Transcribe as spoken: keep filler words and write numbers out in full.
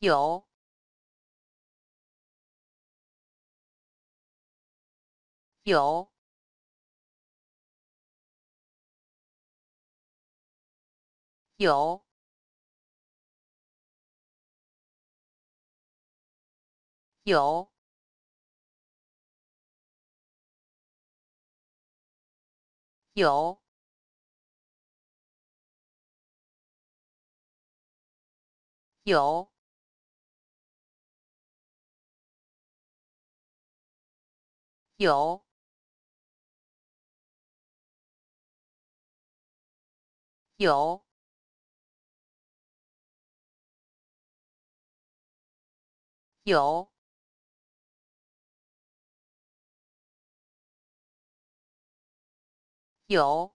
有 有 有 有 有 有 有 有 有 有